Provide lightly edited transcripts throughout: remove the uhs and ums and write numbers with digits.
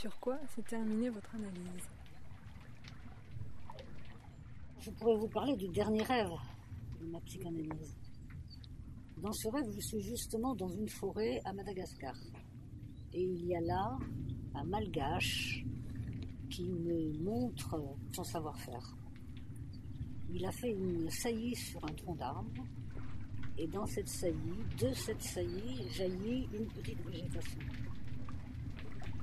sur quoi s'est terminée votre analyse? Je pourrais vous parler du dernier rêve de ma psychanalyse. Dans ce rêve, je suis justement dans une forêt à Madagascar. Et il y a là un malgache qui me montre son savoir-faire. Il a fait une saillie sur un tronc d'arbre, et dans cette saillie, de cette saillie, jaillit une petite végétation.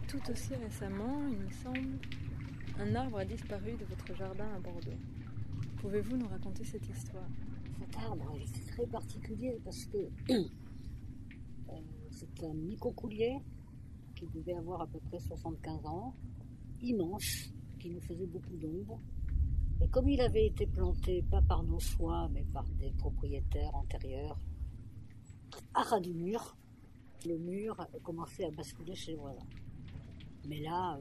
Tout aussi récemment, il me semble, un arbre a disparu de votre jardin à Bordeaux. Pouvez-vous nous raconter cette histoire? Cet arbre est très particulier parce que c'est un micocoulier qui devait avoir à peu près 75 ans, immense, qui nous faisait beaucoup d'ombre. Et comme il avait été planté, pas par nos soins, mais par des propriétaires antérieurs, à ras du mur, le mur commençait à basculer chez les voisins. Mais là,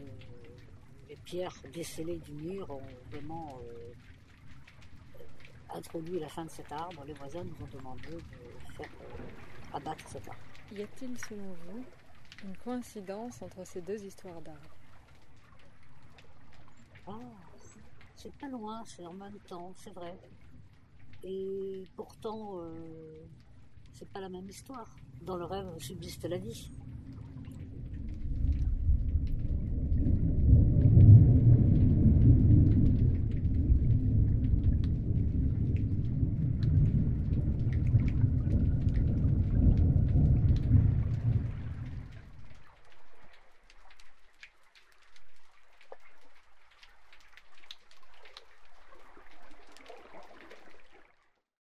les pierres décellées du mur ont vraiment introduit la fin de cet arbre. Les voisins nous ont demandé de faire abattre cet arbre. Y a-t-il, selon vous, une coïncidence entre ces deux histoires d'arbres? C'est pas loin, c'est en même temps, c'est vrai. Et pourtant, c'est pas la même histoire. Dans le rêve subsiste la vie.